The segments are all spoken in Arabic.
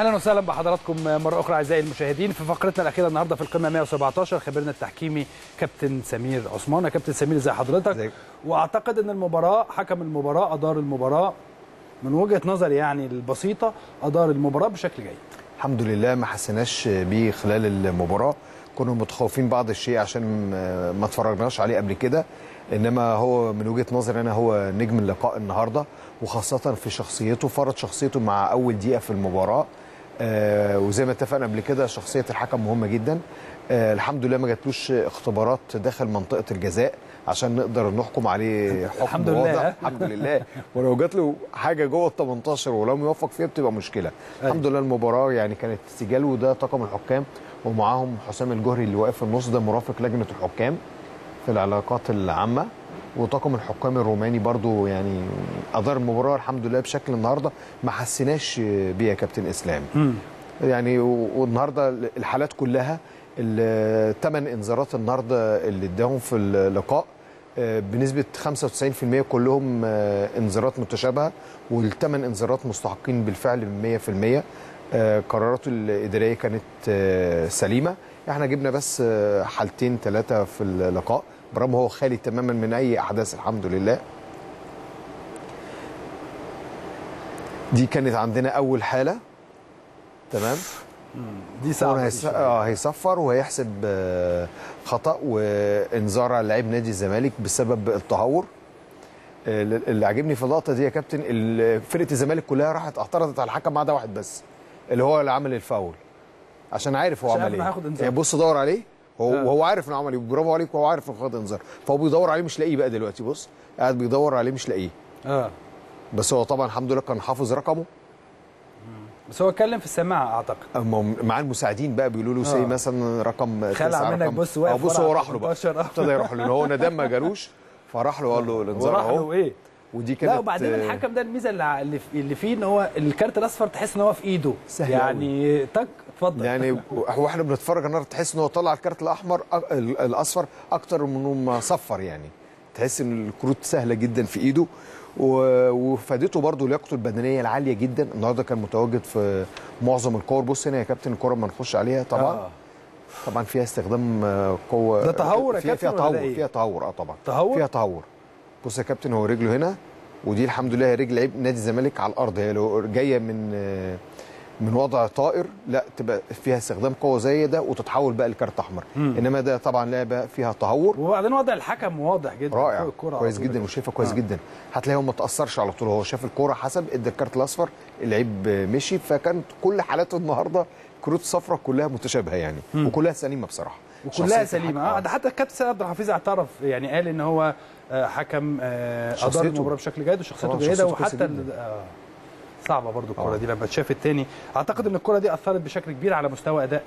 اهلا وسهلا بحضراتكم مره اخرى اعزائي المشاهدين في فقرتنا الاخيره النهارده في القمه 117. خبيرنا التحكيمي كابتن سمير عثمان. يا كابتن سمير ازي حضرتك؟ واعتقد ان المباراه حكم المباراه ادار المباراه من وجهه نظري يعني البسيطه، ادار المباراه بشكل جيد الحمد لله، ما حسناش بيه خلال المباراه، كنا متخوفين بعض الشيء عشان ما اتفرجناش عليه قبل كده، انما هو من وجهه نظري انا هو نجم اللقاء النهارده، وخاصه في شخصيته، فرض شخصيته مع اول دقيقه في المباراه، وزي ما اتفقنا قبل كده شخصيه الحكم مهمه جدا. الحمد لله ما جاتلوش اختبارات داخل منطقه الجزاء عشان نقدر نحكم عليه حكم واضح الحمد لله، ولو جات له حاجه جوه ال 18 ولم يوفق فيها بتبقى مشكله. الحمد لله المباراه يعني كانت سجال، وده طاقم الحكام ومعاهم حسام الجهري اللي واقف في النص، ده مرافق لجنه الحكام في العلاقات العامه، وطاقم الحكام الروماني برضو يعني ادار المباراه الحمد لله بشكل النهارده ما حسيناش بيه يا كابتن اسلام. يعني والنهارده الحالات كلها الثمان انذارات النهارده اللي اداهم في اللقاء بنسبه 95% كلهم انذارات متشابهه، والثمان انذارات مستحقين بالفعل 100%. قرارات الاداريه كانت سليمه، احنا جبنا بس حالتين ثلاثه في اللقاء، برغم هو خالي تماما من اي احداث الحمد لله. دي كانت عندنا اول حاله، تمام، دي صعبه، هيصفر وهيحسب خطا وانذار على لاعب نادي الزمالك بسبب التهور. اللي عاجبني في اللقطه دي يا كابتن فرقه الزمالك كلها راحت اعترضت على الحكم ما عدا واحد بس، اللي هو اللي عمل الفاول، عشان عارف هو عمل ايه، يعني بص دور عليه وهو عارف انه عمل ايه، برافو عليك، وهو عارف انه خد انذار، فهو بيدور عليه مش لاقيه بقى دلوقتي، بص قاعد بيدور عليه مش لاقيه. بس هو طبعا الحمد لله كان حافظ رقمه، بس هو اتكلم في السماعه اعتقد مع المساعدين بقى بيقولوا له سي مثلا رقم 9 رقم، بص هو راح له بقى ابتدى يروح له، هو ندم ما جالوش فراح له وقال له الانذار اهو. ايه ودي كانت، لا وبعدين الحكم ده الميزه اللي فيه ان هو الكارت الاصفر تحس ان هو في ايده سهل يعني، تك اتفضل يعني، واحنا بنتفرج النهارده تحس ان هو طلع الكارت الاحمر الاصفر اكتر من ما صفر، يعني تحس ان الكروت سهله جدا في ايده، وفادته برضه لياقته البدنيه العاليه جدا النهارده، كان متواجد في معظم الكور. بص هنا يا كابتن الكوره ما نخش عليها طبعا طبعا فيها استخدام قوه، ده تهور يا كابتن، فيها تهور طبعا فيها تهور. بص يا كابتن هو رجله هنا، ودي الحمد لله هي رجل لعيب نادي الزمالك على الارض، هي لو جايه من وضع طائر لا تبقى فيها استخدام قوه زي ده وتتحول بقى لكارت احمر، انما ده طبعا لعبه فيها تهور، وبعدين وضع الحكم واضح جدا، رائع كويس جدا وشايفها كويس جدا، هتلاقيه هو ما تاثرش على طول، هو شاف الكوره حسب ادى الكارت الاصفر اللعيب مشي، فكانت كل حالاته النهارده كروت صفرة كلها متشابهه يعني، وكلها سليمه بصراحه، وكلها سليمه. ده حتى الكابتن سيد عبد الحفيظ اعترف يعني، قال ان هو حكم ادار المباراه بشكل جيد وشخصيته جيده، وحتى صعبه برضو الكره دي لما اتشافت تاني، اعتقد ان الكره دي اثرت بشكل كبير على مستوى اداء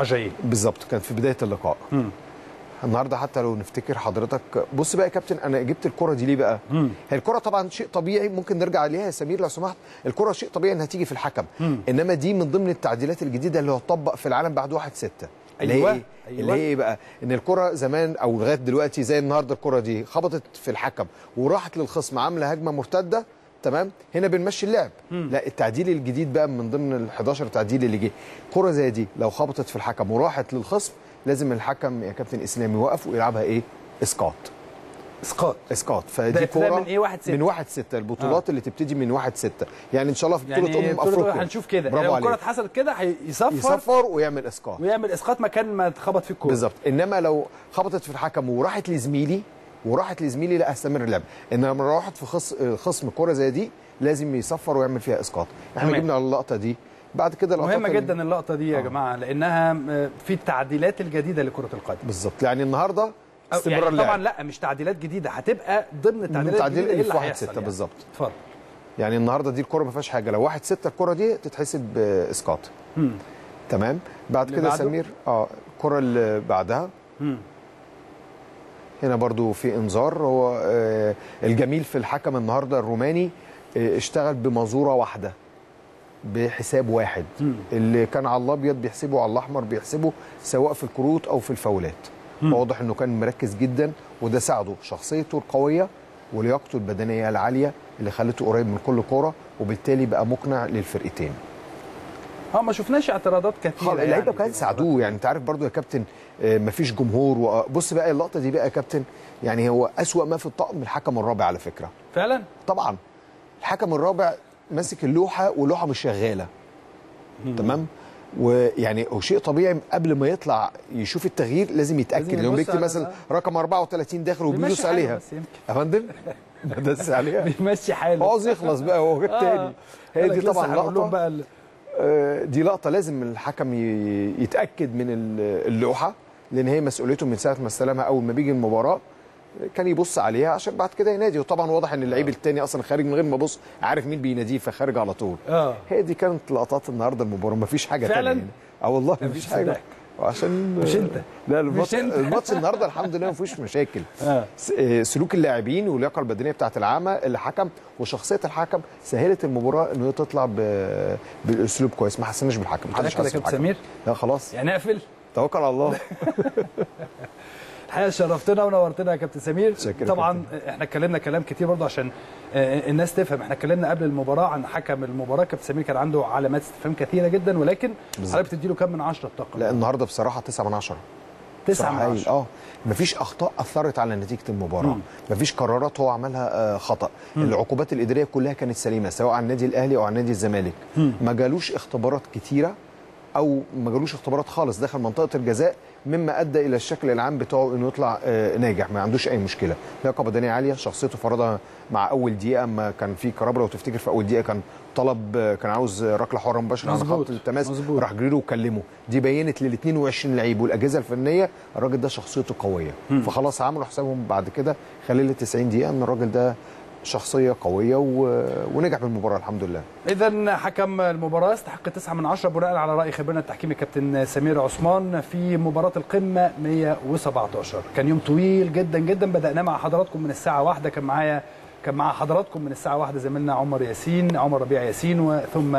اجاييه بالظبط، كان في بدايه اللقاء. النهارده حتى لو نفتكر حضرتك، بص بقى يا كابتن انا جبت الكره دي ليه بقى؟ هي الكره طبعا شيء طبيعي، ممكن نرجع ليها يا سمير لو سمحت، الكره شيء طبيعي انها تيجي في الحكم، انما دي من ضمن التعديلات الجديده اللي هتطبق في العالم بعد 1/6. أيوة. اللي هي ايه بقى؟ ان الكره زمان او لغايه دلوقتي زي النهارده الكره دي خبطت في الحكم وراحت للخصم عامله هجمه مرتده، تمام؟ هنا بنمشي اللعب. لا التعديل الجديد بقى من ضمن ال 11 تعديل اللي جه، كره زي دي لو خبطت في الحكم وراحت للخصم لازم الحكم يا كابتن اسلام يوقف ويلعبها ايه؟ اسقاط. فدي كوره من ايه؟ 1/6 من 1/6 البطولات اللي تبتدي من 1/6 يعني ان شاء الله في بطوله افريقيا هنشوف كده، لو الكره اتحسبت كده يصفر ويعمل اسقاط مكان ما تخبط في الكوره بالظبط، انما لو خبطت في الحكم وراحت لزميلي لا استمر اللعب، انما لما راحت في خصم كوره زي دي لازم يصفر ويعمل فيها اسقاط. احنا جبنا على اللقطه دي بعد كده، مهمة جدا اللقطة دي يا جماعة، لأنها في التعديلات الجديدة لكرة القدم بالظبط، يعني النهاردة استمرار يعني طبعا لا مش تعديلات جديدة، هتبقى ضمن التعديلات الجديدة اللي في 1/6 بالظبط. اتفضل. يعني النهاردة دي الكرة ما فيهاش حاجة، لو 1/6 الكرة دي تتحسب إسقاط، تمام. بعد كده سمير الكرة اللي بعدها هنا برضو في إنذار، هو الجميل في الحكم النهاردة الروماني اشتغل بمزورة واحدة بحساب واحد، اللي كان على الابيض بيحسبه على الاحمر بيحسبه، سواء في الكروت او في الفاولات. واضح انه كان مركز جدا، وده ساعده شخصيته القويه ولياقته البدنيه العاليه اللي خلته قريب من كل كوره، وبالتالي بقى مقنع للفرقتين. ما شفناش اعتراضات كتير. اللعيبه كانوا ساعدوه يعني، انت عارف برضو يا كابتن مفيش جمهور. وبص بقى اللقطه دي بقى يا كابتن، يعني هو اسوأ ما في الطقم الحكم الرابع على فكره. فعلا طبعا الحكم الرابع ماسك اللوحه واللوحه مش شغاله تمام، ويعني شيء طبيعي قبل ما يطلع يشوف التغيير لازم يتاكد، لو بيكتب مثلا رقم 34 داخل وبيدوس عليها يا فندم بدوس عليها بيمشي حاله، عاوز يخلص بقى هو تاني. هي دي طبعا لقطه، دي لقطه لازم الحكم يتاكد من اللوحه، لان هي مسؤوليته من ساعه ما استلمها اول ما بيجي المباراه كان يبص عليها عشان بعد كده ينادي. وطبعا واضح ان اللعيب الثاني اصلا خارج من غير ما يبص، عارف مين بيناديه فخارج على طول. هي دي كانت لقطات النهارده المباراه، مفيش حاجه ثانيه فعلا. والله مفيش حاجه، وعشان مش انت لا الماتش النهارده الحمد لله مفيش مشاكل. سلوك اللاعبين واللياقه البدنيه بتاعه العامه، الحكم وشخصيه الحكم سهلت المباراه ان هي تطلع بالاسلوب كويس، ما حسناش بالحكم. محدش حاسس بالحكم سمير؟ لا خلاص يعني اقفل توكل على الله. الحقيقه شرفتنا ونورتنا يا كابتن سمير. طبعا احنا اتكلمنا كلام كتير برضه عشان الناس تفهم، احنا اتكلمنا قبل المباراه عن حكم المباراه، كابتن سمير كان عنده علامات استفهام كثيره جدا، ولكن حضرتك بتديله كام من 10 الطاقم؟ لا النهارده بصراحه 9 من 10. 9 من 10 مفيش اخطاء اثرت على نتيجه المباراه، مفيش قرارات هو عملها خطا، العقوبات الاداريه كلها كانت سليمه سواء على النادي الاهلي او على نادي الزمالك، ما جالوش اختبارات كثيره او ما جالوش اختبارات خالص داخل منطقه الجزاء، مما ادى الى الشكل العام بتاعه انه يطلع ناجح، ما عندوش اي مشكله، لياقه بدنيه عاليه، شخصيته فرضها مع اول دقيقه، ما كان في كربره لو تفتكر في اول دقيقه كان طلب، كان عاوز ركله حره مباشره على خط التماس، راح جريله وكلمه، دي بينت لل 22 لعيب والاجهزه الفنيه الراجل ده شخصيته قويه، فخلاص عملوا حسابهم بعد كده خلال ال 90 دقيقه ان الراجل ده شخصيه قويه ونجح بالمباراه الحمد لله. اذا حكم المباراه استحق 9 من 10 بناء على راي خبيرنا التحكيمي كابتن سمير عثمان في مباراه القمه 117. كان يوم طويل جدا جدا، بدأناه مع حضراتكم من الساعه 1، كان مع حضراتكم من الساعه 1 زميلنا عمر ربيع ياسين وثم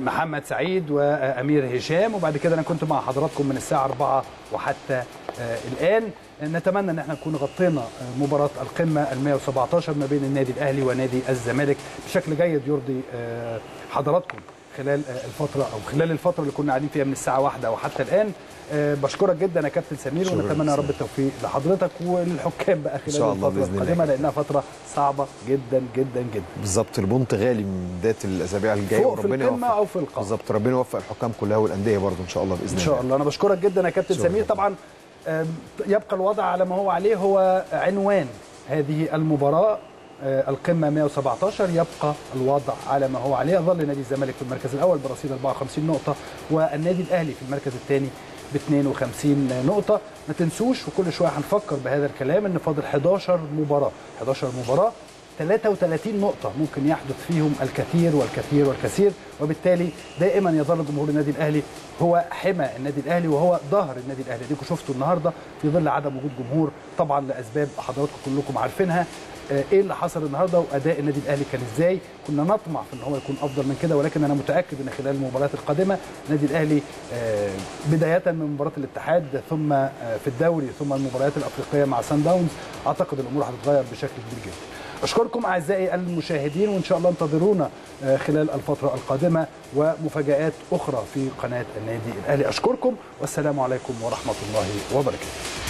محمد سعيد وامير هشام، وبعد كده انا كنت مع حضراتكم من الساعه 4 وحتى الان. نتمنى ان احنا نكون غطينا مباراه القمه 117 ما بين النادي الاهلي ونادي الزمالك بشكل جيد يرضي حضراتكم خلال الفتره او خلال الفتره اللي كنا قاعدين فيها من الساعه 1 وحتى الان. بشكرك جدا يا كابتن سمير، ونتمنى يا رب التوفيق لحضرتك والحكام بقى خلال الفتره القادمه، لانها فتره صعبه جدا جدا جدا. بالظبط، البونت غالي من بدايه الاسابيع الجايه، وربنا يوفق. بالظبط، ربنا يوفق الحكام كلها والانديه برضه ان شاء الله باذن الله. ان شاء الله. انا بشكرك جدا يا كابتن سمير. طبعا يبقى الوضع على ما هو عليه، هو عنوان هذه المباراة القمة 117 يبقى الوضع على ما هو عليه، ظل نادي الزمالك في المركز الأول برصيد 54 نقطة والنادي الأهلي في المركز الثاني ب 52 نقطة. ما تنسوش، وكل شوية هنفكر بهذا الكلام، إن فاضل 11 مباراة 33 نقطة ممكن يحدث فيهم الكثير والكثير والكثير، وبالتالي دائما يظل جمهور النادي الأهلي هو حمى النادي الأهلي وهو ظهر النادي الأهلي. ديكوا شفتوا النهاردة في ظل عدم وجود جمهور طبعا لأسباب حضراتكم كلكم عارفينها، ايه اللي حصل النهارده واداء النادي الاهلي كان ازاي. كنا نطمع في ان هو يكون افضل من كده، ولكن انا متاكد ان خلال المباريات القادمه النادي الاهلي بدايه من مباراه الاتحاد ثم في الدوري ثم المباريات الافريقيه مع سان داونز، اعتقد الامور هتتغير بشكل كبير جدا. اشكركم اعزائي المشاهدين، وان شاء الله انتظرونا خلال الفتره القادمه ومفاجات اخرى في قناه النادي الاهلي. اشكركم والسلام عليكم ورحمه الله وبركاته.